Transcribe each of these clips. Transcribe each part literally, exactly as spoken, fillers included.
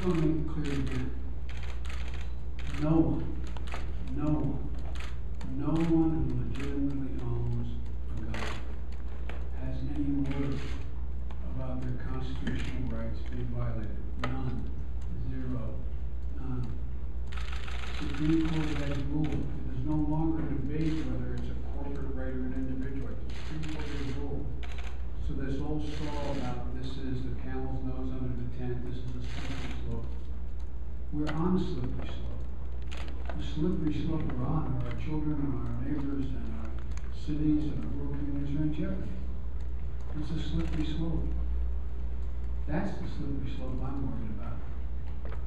going to make it clear again. No one, no one, no one who legitimately owns a gun has any word about their constitutional rights being violated. None. Zero. None. The Supreme Court has ruled it is no longer a debate whether it's a corporate right or an individual right. The Supreme Court has ruled. So this old straw about this is the camel's nose under the tent, this is the slippery slope. We're on the slippery slope. The slippery slope we're on are our children and our neighbors and our cities and our rural communities are in jeopardy. It's a slippery slope. That's the slippery slope I'm worried about.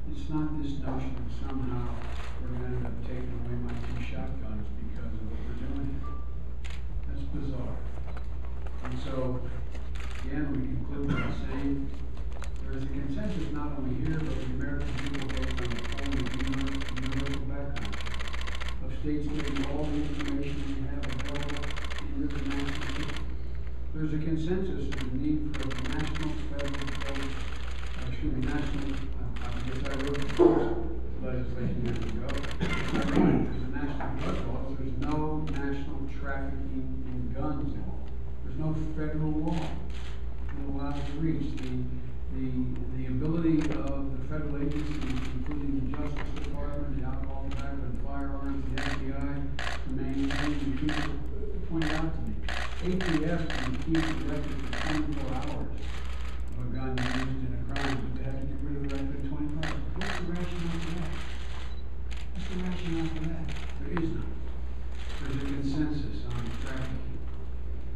It's not this notion that somehow we're going to end up taking away my two shotguns because of what we're doing. That's bizarre. And so, again, we conclude by saying there is a consensus not only here, but the American people both on the phone and the universal background of states getting all the information we have available into the national system. There's a consensus of the need for a national federal approach, uh, excuse me, national, uh, I guess I wrote the first legislation years ago. There's a national drug law, there's no national trafficking in guns law. There's no federal law that allows to reach the, the, the ability of the federal agencies, including the Justice Department, the Alcohol, Tobacco, and Firearms, the F B I, to maintain. People pointed out to me, A T F can keep the record for twenty-four hours of a gun used in a crime, but they have to get rid of the record in twenty-four hours. What's the rationale for that? What's the rationale for that? There is none. There's a consensus on trafficking.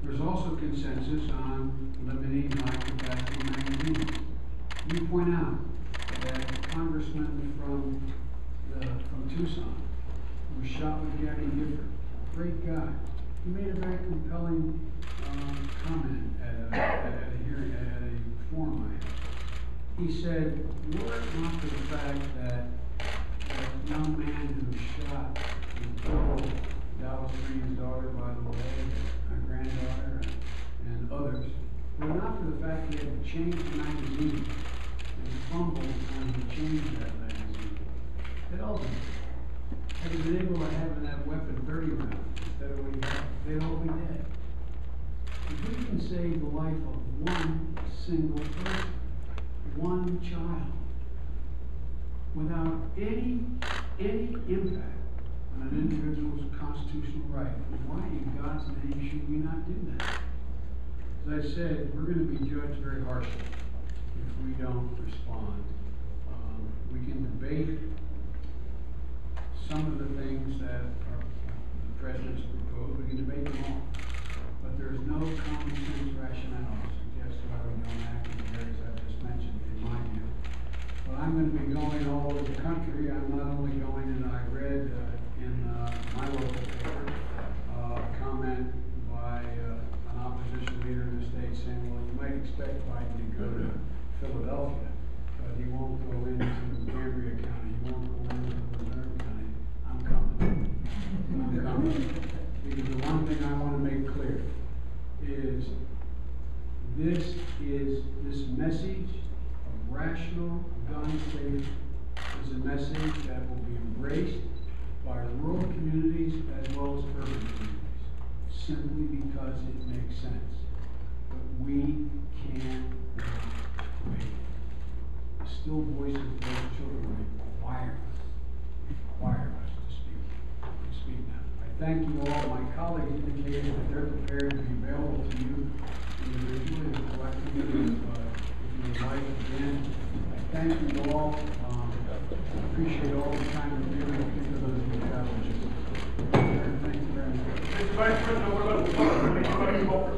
There's also consensus on limiting micro-tobacco magazines. You point out that a congressman from, the, from Tucson who was shot with Gabby Gifford, great guy, he made a very compelling uh, comment at a, at, at a hearing, at a forum I had. He said, were it not for the fact that that young man who was shot and killed Dallas Green's daughter by the way, my granddaughter and, and others, but not for the fact he had to change the magazine and fumbled when he changed that magazine. That ultimately, had he been able to have in that weapon thirty rounds instead of what he had, they'd all be dead. If we can save the life of one single person, one child, without any, any impact on an individual's constitutional right, why in God's name should we not do that? As I said, we're going to be judged very harshly if we don't respond. Um, we can debate some of the things that our, the president's proposed. We can debate them all. But there's no common sense rationale to suggest why we don't act in the areas I just mentioned, in my view. But I'm going to be going all over the country. I'm not only going, and I read uh, in uh, my local paper, uh, a comment by uh, an opposition leader in the state saying, well, you might expect Biden to go to Philadelphia, but he won't go into Cambria County, he won't go into Cumberland County. I'm coming. I'm coming. Because the one thing I want to make clear is this is this message of rational gun safety is a message that will be embraced by rural communities as well as urban communities, simply because it makes sense. But we can't wait. The still voices of those children require us, require us to speak, to speak now. I thank you all. My colleagues indicated that they're prepared to be available to you individually and collectively uh, if you would like. Again, I thank you all. Um, I appreciate all the time you're giving, particularly those who have challenges. Thank you very much. Mister Vice President, what about the